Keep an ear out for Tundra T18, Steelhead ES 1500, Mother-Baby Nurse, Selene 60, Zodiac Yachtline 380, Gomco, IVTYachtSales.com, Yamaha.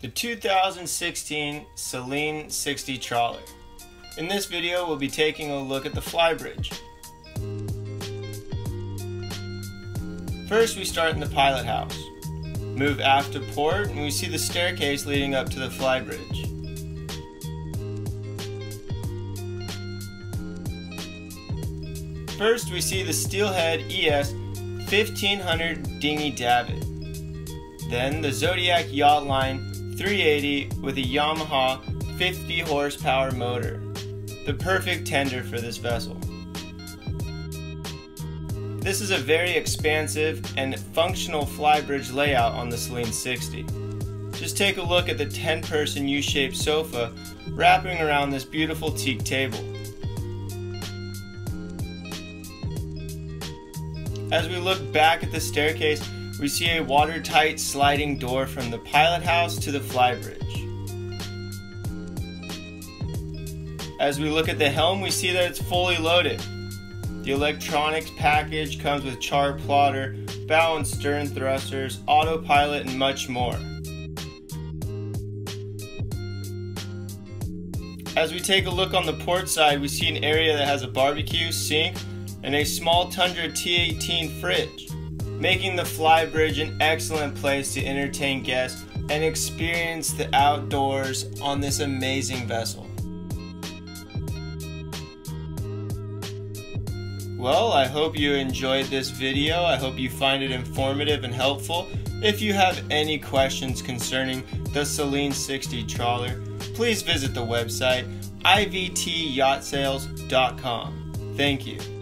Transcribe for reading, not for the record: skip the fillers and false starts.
The 2016 Selene 60 Trawler. In this video, we'll be taking a look at the flybridge. First, we start in the pilot house. Move aft to port and we see the staircase leading up to the flybridge. First, we see the Steelhead ES 1500 dinghy davit. Then the Zodiac Yachtline 380 with a Yamaha 50 horsepower motor. The perfect tender for this vessel. This is a very expansive and functional flybridge layout on the Selene 60. Just take a look at the 10-person U-shaped sofa wrapping around this beautiful teak table. As we look back at the staircase, we see a watertight sliding door from the pilot house to the flybridge. As we look at the helm, we see that it's fully loaded. The electronics package comes with char plotter, bow and stern thrusters, autopilot, and much more. As we take a look on the port side, we see an area that has a barbecue, sink, and a small Tundra T18 fridge, making the flybridge an excellent place to entertain guests and experience the outdoors on this amazing vessel. Well, I hope you enjoyed this video. I hope you find it informative and helpful. If you have any questions concerning the Selene 60 trawler, please visit the website IVTYachtSales.com. Thank you.